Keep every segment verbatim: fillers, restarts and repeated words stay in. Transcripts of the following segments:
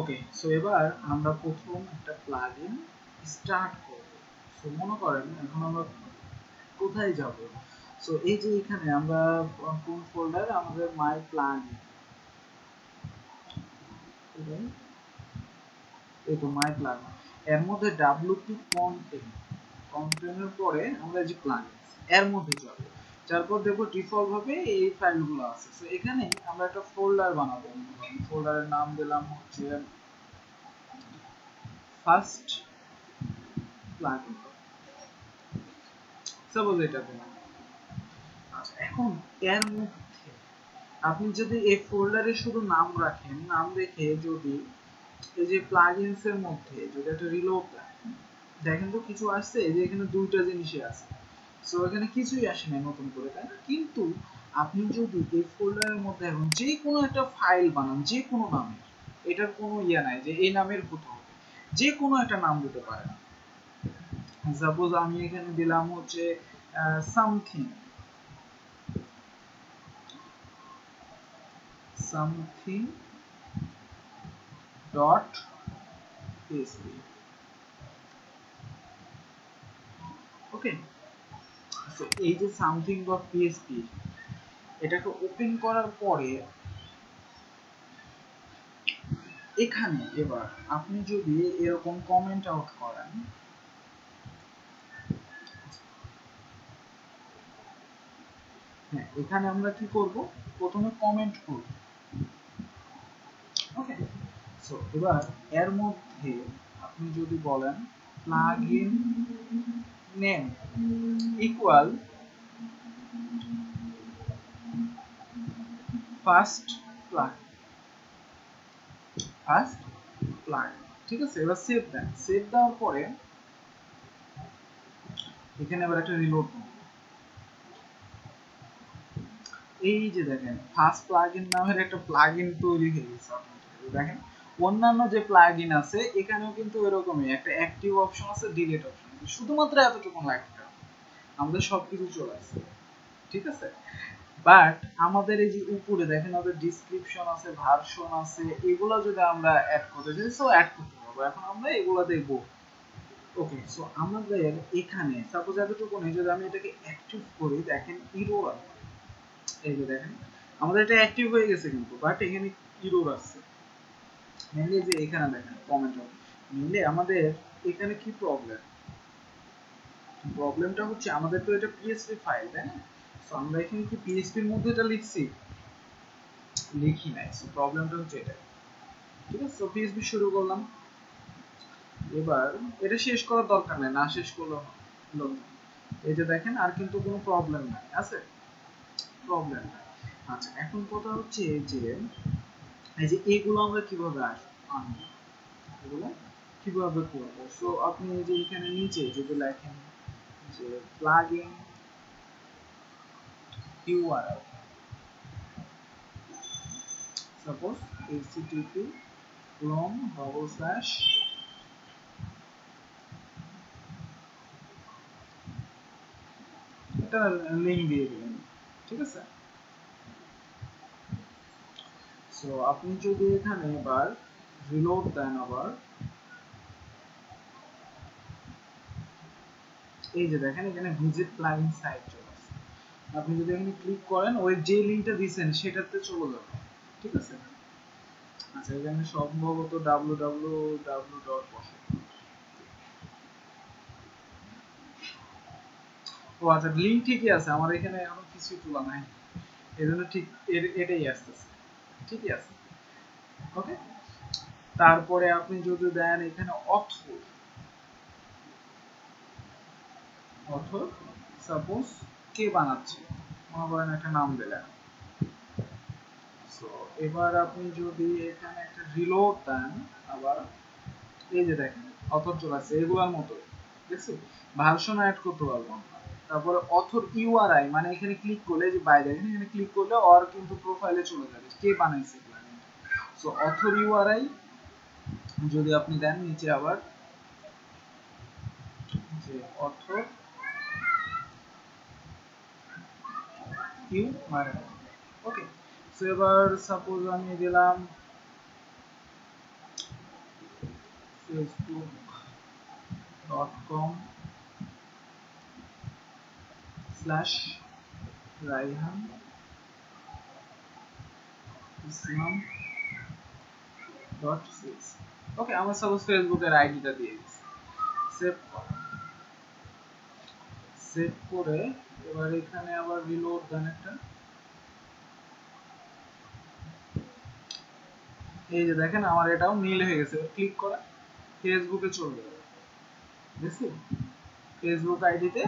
ওকে so এবার আমরা প্রথম একটা প্লাগইন স্টার্ট করব সো মনে করেন এখন আমরা কোথায় যাব সো এই যে এখানে আমরা কোন ফোল্ডার আমাদের মাই প্লাগইন এই তো মাই প্লাগইন এর মধ্যে ডব্লিউপি কন্টেন্ট কন্টেন্টের পরে আমরা যে প্লাগইন এর মধ্যে যাব তারপর দেখো ডিফল্ট ভাবে এই ফাইলগুলো আছে সো এখানে আমরা একটা ফোল্ডার বানাবো ফোল্ডারের নাম দিলাম হচ্ছে ফার্স্ট প্লাগইন সাপোজ এটা দিলাম আচ্ছা এখন এর মধ্যে আপনি যদি এই ফোল্ডারে শুধু নাম রাখেন নাম রেখে যদি এই যে প্লাগইনস এর মধ্যে যদি একটা রিলোড দেখেন তো কিছু আসছে এই যে এখানে দুইটা জিনিসই আছে সো এখানে কিছুই আসে না নতুন করে তাই না কিন্তু আপনি যদি এই ফোল্ডারের মধ্যে এখন যে কোনো একটা ফাইল বানান যে কোনো নামে এটার কোনো ইয়া নাই যে এই নামের কত হবে যে কোনো একটা নাম দিতে পারেন সাপোজ আমি এখানে দিলাম হচ্ছে something something dot PSP okay so এই যে সামথিং ডট পিএসপি এটাকে ওপেন করার পরে এখানে এবার আপনি যদি এরকম কমেন্ট আউট করেন হ্যাঁ এখানে আমরা কি করব প্রথমে কমেন্ট করব ওকে সো এবার এর মধ্যে আপনি যদি বলেন plugin name equal first plugin first plugin ঠিক আছে এবার সেভ দেন সেভ দেওয়ার পরে এখানে আবার একটা রিলোড এই যে দেখেন ফার্স্ট প্লাগইন নামের একটা প্লাগইন তৈরি হয়ে গেছে দেখেন অন্যান্য যে প্লাগইন আছে এখানেও কিন্তু এরকমই একটা অ্যাক্টিভ অপশন আছে ডিলিট অপশন শুধুমাত্র এতটুকু লাগবে আমাদের সবকিছু চলে আসে ঠিক আছে বাট আমাদের এই যে উপরে দেখেন আমাদের ডেসক্রিপশন আছে ভার্সন আছে এগুলো যদি আমরা অ্যাড করতে চাই সো অ্যাড করতে পারবো এখন আমরা এগুলো দেখব ওকে সো আমাদের এখানে সাপোজ এতটুকু নেই যদি আমি এটাকে অ্যাক্টিভ করি দেখেন ইরোর এই যে দেখেন আমাদের এটা অ্যাক্টিভ হয়ে গেছে কিন্তু বাট এখানে ইরোর আছে মেনলি যে এখানে দেখেন কমেন্ট মেনলি আমাদের এখানে কি প্রবলেম প্রবলেমটা হচ্ছে আমাদের তো এটা পিএসপি ফাইল তাই না সো আমরা এখানে কি পিএসপি এর মধ্যে এটা লিখছি লিখি নাই সো প্রবলেমটা হচ্ছে এটা ঠিক আছে সো পিএসপি শুরু করলাম এবার এটা শেষ করার দরকার নাই না শেষ করলো এই যে দেখেন আর কিন্তু কোনো প্রবলেম নাই আছে প্রবলেম নাই আচ্ছা এখন কথা হচ্ছে যে এই যে এগুলো আমরা কিভাবে আনবো এগুলো কিভাবে করব সো আপনি এই যে এখানে নিচে যদি লেখেন যে প্লাগইন ইউআরএল সাপোজ এটা লিংক দিয়ে দিবেন ঠিক আছে সো আপনি যদি এখানে এবার রিলোড দেন আবার এই যে দেখেন এখানে ভিজিট প্লাগইন সাইট চলে আসছে আপনি যদি এখানে ক্লিক করেন ওই যে লিংকটা দিবেন সেটাতে চলে যাবে ঠিক আছে আচ্ছা এখানে সম্ভবত ডাব্লিউ ডাব্লিউ ডাব্লিউ ডট পশে ও আচ্ছা লিংক ঠিকই আছে আমার এখানে এখনো কিছুই তোলা নাই এজন্য ঠিক এটাই আসছে ঠিকই আছে ওকে তারপরে আপনি যদি দেন এখানে অথর অথর সাপোজ কে বানাচ্ছে মনে করেন একটা নাম দিলেন সো এবার আপনি যদি এখানে একটা রিলোড দেন আবার এই যে দেখেন অথর চলে আসছে এগুলোর মতো দেখছেন ভার্সন অ্যাড করতে পারবো তারপরে অথর ইউআরআই মানে এখানে ক্লিক করলে যে বাইরে এখানে ক্লিক করলে ওর কিন্তু প্রোফাইলে চলে যাবে কে বানাইছে সো অথর ইউআরআই যদি আপনি দেন নিচে আবার যে অথর ওকে সো এবার সাপোজ আমি দিলাম facebook dot com slash raihan islam dot c s. Okay, I suppose Facebook এর আইডিটা দিয়ে দিছি, সেভ করো, সেভ করে এবার এখানে আবার রিলোড দেন একটা। এই যে দেখেন আমার এটাও নীল হয়ে গেছে, ক্লিক করে ফেসবুকে চলে যাবে, বুঝছি ফেসবুক আইডিতে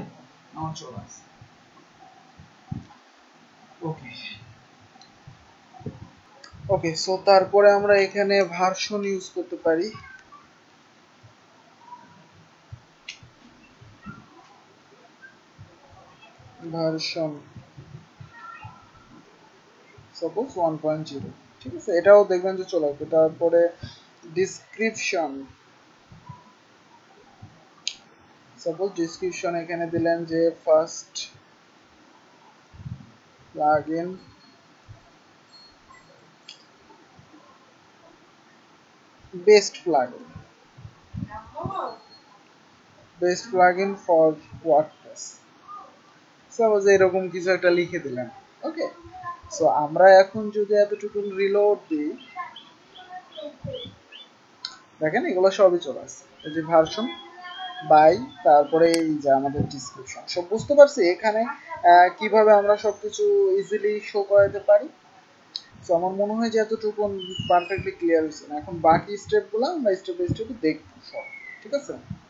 আমার চলে আসে। ওকে ওকে সো তারপরে আমরা এখানে ভার্সন ইউজ করতে পারি। Version suppose one point zero, ঠিক আছে, এটাও দেখবেন যে চলে আসবে। তারপরে ডিসক্রিপশন সাপোজ ডিসক্রিপশন এখানে দিলেন যে first plugin best plugin best plugin for WordPress, suppose এরকম কিছু একটা লিখে দিলাম। ওকে সো আমরা এখন যদি এতটুকু রিলোড দিই, দেখেন এগুলো সবই চলে আসছে, এই যে ভার্সন বাই, তারপরে এই যে আমাদের ডেসক্রিপশন, সব বুঝতে পারছি এখানে কিভাবে আমরা সবকিছু ইজিলি শো করাতে পারি। সো আমার মনে হয় যে এতটুকু পারফেক্টলি ক্লিয়ার হয়েছে। এখন বাকি স্টেপগুলো আমরা স্টেপ বাই স্টেপ দেখব, ঠিক আছে।